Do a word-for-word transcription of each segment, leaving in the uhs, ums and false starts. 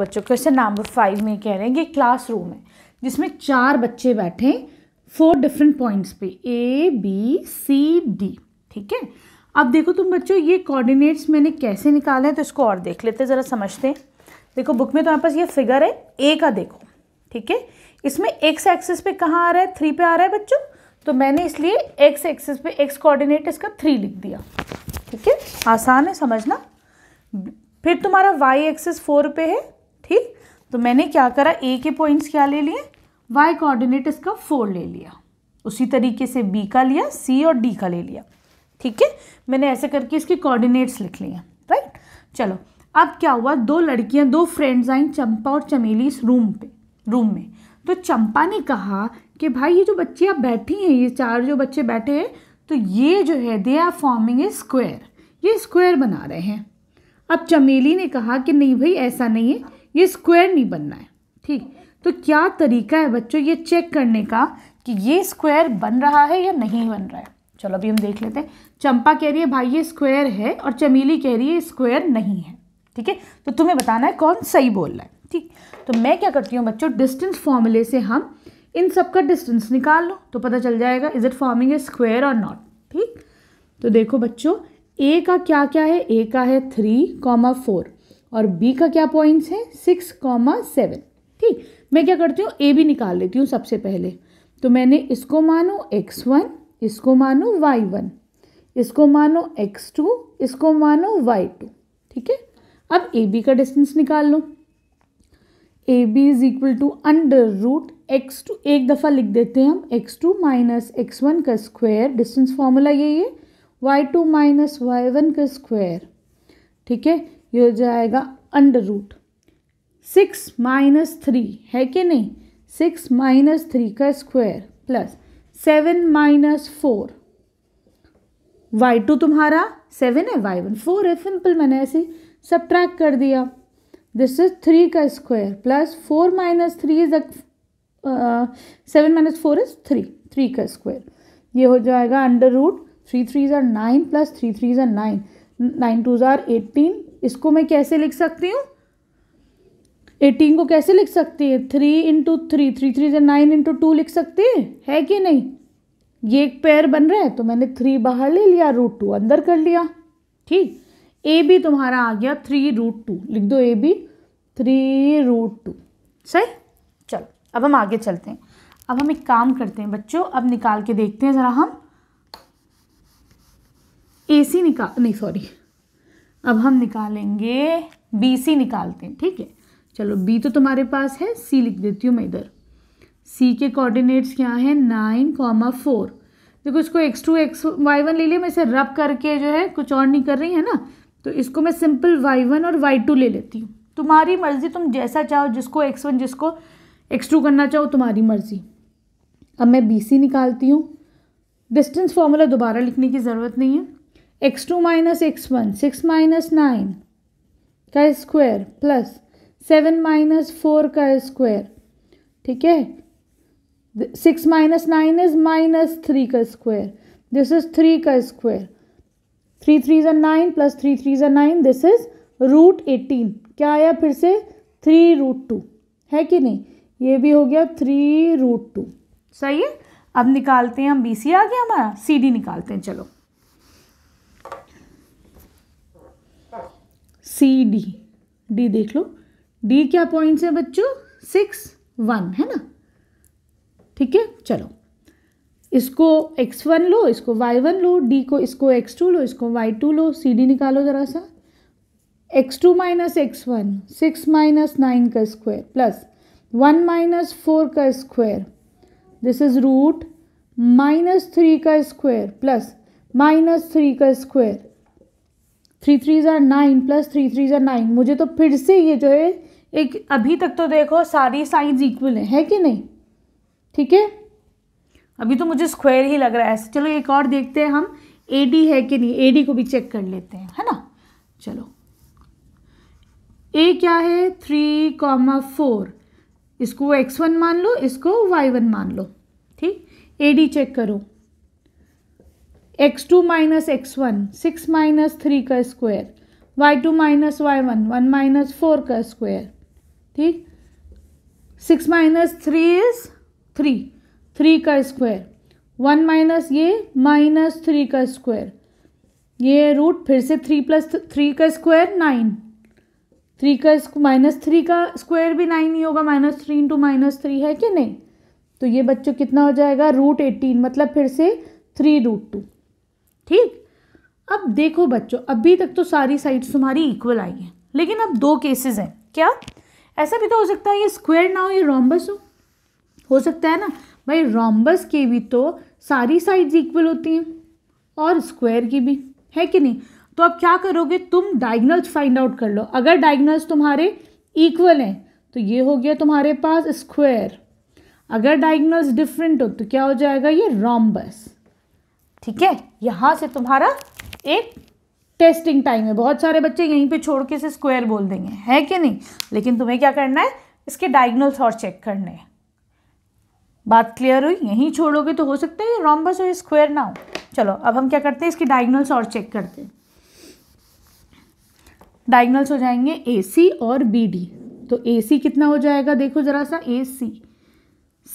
बच्चों question number five में कह रहे हैं कि क्लास रूम है जिसमें चार बच्चे बैठे फोर डिफरेंट पॉइंट्स पे ए बी सी डी। ठीक है, अब देखो तुम बच्चों ये कोऑर्डिनेट्स मैंने कैसे निकाले हैं तो इसको और देख लेते हैं, ज़रा समझते हैं। देखो बुक में तुम्हारे पास ये फिगर है ए का, देखो ठीक है, इसमें एक्स एक्सिस पे कहाँ आ रहा है, थ्री पे आ रहा है बच्चों, तो मैंने इसलिए एक्स एक्सिस पे एक्स कोऑर्डिनेट इसका थ्री लिख दिया। ठीक है, आसान है समझना। फिर तुम्हारा वाई एक्सिस फोर पे है, ठीक, तो मैंने क्या करा, ए के पॉइंट्स क्या ले लिए, वाई कोऑर्डिनेट इसका फोर ले लिया, उसी तरीके से बी का लिया, सी और डी का ले लिया। ठीक है, मैंने ऐसे करके इसके कोऑर्डिनेट्स लिख लिए, राइट। चलो अब क्या हुआ, दो लड़कियां, दो फ्रेंड्स आईं चंपा और चमेली इस रूम पे रूम में, तो चंपा ने कहा कि भाई ये जो बच्चे आप बैठी हैं, ये चार जो बच्चे बैठे हैं, तो ये जो है they are forming a square, ये स्क्वायर बना रहे हैं। अब चमेली ने कहा कि नहीं भाई ऐसा नहीं है, ये स्क्वायर नहीं बनना है। ठीक, तो क्या तरीका है बच्चों ये चेक करने का कि ये स्क्वायर बन रहा है या नहीं बन रहा है? चलो अभी हम देख लेते हैं। चंपा कह रही है भाई ये स्क्वायर है और चमेली कह रही है स्क्वायर नहीं है। ठीक है, तो तुम्हें बताना है कौन सही बोल रहा है। ठीक, तो मैं क्या करती हूँ बच्चों, डिस्टेंस फॉर्मूले से हम इन सब का डिस्टेंस निकाल लो तो पता चल जाएगा is it forming a square और नॉट। ठीक, तो देखो बच्चों ए का क्या क्या है, ए का है थ्री कॉमा फोर और बी का क्या पॉइंट्स है, सिक्स कॉमा सेवन। ठीक, मैं क्या करती हूँ ए भी निकाल लेती हूँ सबसे पहले, तो मैंने इसको मानो एक्स वन, इसको मानो वाई वन, इसको मानो एक्स टू, इसको मानो वाई टू। ठीक है, अब ए बी का डिस्टेंस निकाल लो, A B is equal to under root X two, एक दफ़ा लिख देते हैं हम X two minus X one का स्क्वायर, डिस्टेंस फॉर्मूला यही है, Y two minus Y one का स्क्वायर। ठीक है, ये हो जाएगा under root six minus three है कि नहीं, सिक्स माइनस थ्री का square plus seven minus four, Y two तुम्हारा सेवन है, वाई वन फोर है, सिंपल मैंने ऐसे सब ट्रैक कर दिया। दिस इज थ्री का square plus four minus three is seven minus four is three, three का स्क्वायर ये हो जाएगा अंडर रूट थ्री थ्री ज़ार नाइन प्लस थ्री थ्री ज़ार नाइन, नाइन टू ज़ार एटीन। इसको मैं कैसे लिख सकती हूँ, एटीन को कैसे लिख सकती है, three into three, three three ज़ार नाइन इंटू टू लिख सकती है, है कि नहीं, ये एक पेयर बन रहा है, तो मैंने थ्री बाहर ले लिया, रूट टू अंदर कर लिया। ठीक, ए बी तुम्हारा आ गया थ्री रूट टू, लिख दो A B three root two, सही। चलो अब हम आगे चलते हैं, अब हम एक काम करते हैं बच्चों, अब निकाल के देखते हैं ज़रा हम ए सी निकाल नहीं सॉरी अब हम निकालेंगे बी सी निकालते हैं। ठीक है, चलो बी तो तुम्हारे पास है, सी लिख देती हूँ मैं इधर, सी के कोऑर्डिनेट्स क्या हैं, नाइन कॉमा फोर। देखो इसको X two X Y one ले लिया, मैं इसे रब करके जो है कुछ और नहीं कर रही है ना, तो इसको मैं सिंपल वाई वन और वाई टू ले लेती हूँ, तुम्हारी मर्ज़ी, तुम जैसा चाहो, जिसको एक्स वन जिसको एक्स टू करना चाहो तुम्हारी मर्ज़ी। अब मैं बी सी निकालती हूँ, डिस्टेंस फार्मूला दोबारा लिखने की ज़रूरत नहीं है, X two minus X one, six minus nine का square plus seven minus four का स्क्वायर। ठीक है, six minus nine is minus three का स्क्वायर, दिस इज थ्री का स्क्वायर, थ्री थ्री ज़ा नाइन प्लस थ्री थ्री ज़ा nine, this is root eighteen. क्या आया फिर से, थ्री रूट टू है कि नहीं, ये भी हो गया थ्री रूट टू, सही है। अब निकालते हैं हम बी सी, आ गया हमारा, सी डी निकालते हैं। चलो सी डी, डी देख लो, डी क्या पॉइंट्स है बच्चों, सिक्स वन है ना। ठीक है, चलो इसको एक्स वन लो, इसको वाई वन लो, डी को इसको एक्स टू लो, इसको वाई टू लो, सी डी निकालो ज़रा सा, X two minus X one, six minus nine का square plus one minus four का square, this is root minus three का स्क्वायर प्लस माइनस थ्री का स्क्वायर, थ्री थ्री ज़ार नाइन प्लस थ्री थ्री ज़ार nine. मुझे तो फिर से ये जो है एक, अभी तक तो देखो सारी साइंस इक्वल है, है कि नहीं। ठीक है, अभी तो मुझे स्क्वायर ही लग रहा है ऐसे। चलो एक और देखते हैं हम, ए डी है कि नहीं, ए डी को भी चेक कर लेते हैं, है ना। चलो ए क्या है, थ्री कॉमा फोर, इसको एक्स वन मान लो, इसको वाई वन मान लो। ठीक, ए डी चेक करो, X two minus X one, six minus three का square, Y two minus Y one, one minus four का स्क्वायर, ठीक, six minus three is three, three का स्क्वायर, वन माइनस ये minus three का square, ये root फिर से three plus three का स्क्वायर नाइन, थ्री का माइनस थ्री का स्क्वायर भी नाइन ही होगा, minus three into minus three है कि नहीं, तो ये बच्चों कितना हो जाएगा रूट एटीन, मतलब फिर से थ्री रूट टू। ठीक, अब देखो बच्चों अभी तक तो सारी साइड्स तुम्हारी इक्वल आई हैं, लेकिन अब दो केसेस हैं, क्या ऐसा भी तो हो सकता है ये स्क्वायर ना हो ये रोम्बस हो, हो सकता है ना भाई, रोम्बस की भी तो सारी साइड्स इक्वल होती हैं और स्क्वायर की भी, है कि नहीं। तो अब क्या करोगे तुम, डायगनल्स फाइंड आउट कर लो, अगर डायगनल्स तुम्हारे इक्वल हैं तो ये हो गया तुम्हारे पास स्क्वायर, अगर डायगनल्स डिफरेंट हो तो क्या हो जाएगा ये रोम्बस। ठीक है, यहाँ से तुम्हारा एक टेस्टिंग टाइम है, बहुत सारे बच्चे यहीं पे छोड़ के इसे स्क्वायर बोल देंगे, है कि नहीं, लेकिन तुम्हें क्या करना है इसके डायगनल्स और चेक करने हैं। बात क्लियर हुई, यहीं छोड़ोगे तो हो सकता है ये रोम्बस हो स्क्वायर ना हो। चलो अब हम क्या करते हैं इसके डायगनल्स और चेक करते हैं, डायगनल्स हो जाएंगे ए सी और बी डी, तो ए सी कितना हो जाएगा देखो ज़रा सा, ए सी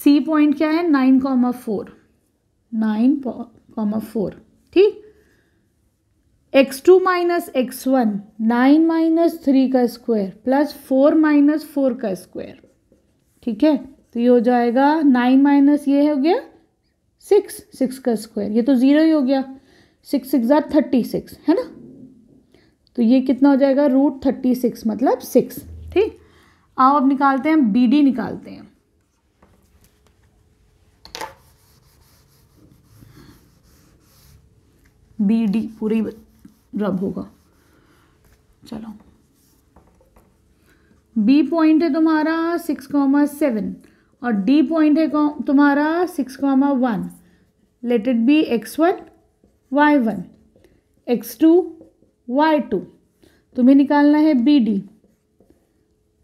सी पॉइंट क्या है nine comma four, nine comma four, ठीक, X two minus X one, nine minus three का square plus four minus four का स्क्वायर, ठीक है, तो ये हो जाएगा नाइन माइनस ये हो गया सिक्स, सिक्स का स्क्वायर, ये तो ज़ीरो ही हो गया, सिक्स सिक्स जार थर्टी सिक्स है ना, तो ये कितना हो जाएगा रूट थर्टी सिक्स मतलब सिक्स। ठीक, आओ अब निकालते हैं बी डी निकालते हैं, बी डी पूरी रब होगा, चलो बी पॉइंट है तुम्हारा सिक्स कॉमा सेवन और डी पॉइंट है तुम्हारा six comma one, let it be X one Y one X two Y two, तुम्हें निकालना है B D,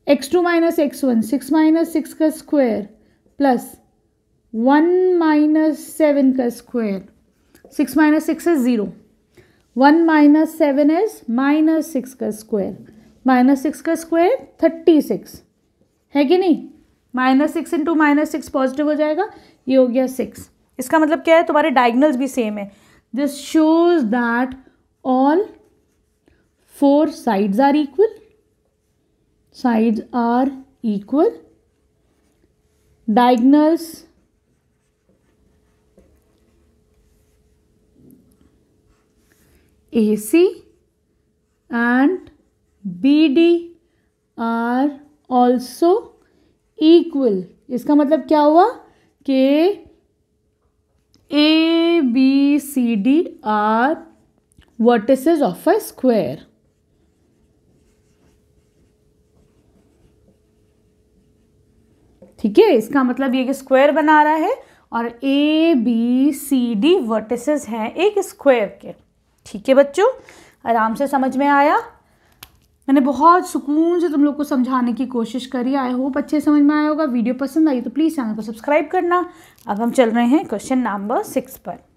X two minus X one six minus six का square plus one minus seven का square, six minus six is zero, one minus seven is minus six का square, minus six का square thirty six है कि नहीं, minus six into minus six positive हो जाएगा, ये हो गया सिक्स। इसका मतलब क्या है तुम्हारे डायगनल्स भी सेम है, this shows that all four sides are equal, sides are equal, diagonals A C and B D are also equal। इसका मतलब क्या हुआ कि A B C D are vertices of a square। ठीक है, इसका मतलब ये कि स्क्वायर बना रहा है और A B C D vertices हैं एक स्क्वायर के। ठीक है बच्चों, आराम से समझ में आया, मैंने बहुत सुकून से तुम लोग को समझाने की कोशिश करी, आई होप अच्छे समझ में आया होगा। वीडियो पसंद आई तो प्लीज़ चैनल को सब्सक्राइब करना। अब हम चल रहे हैं क्वेश्चन नंबर सिक्स पर।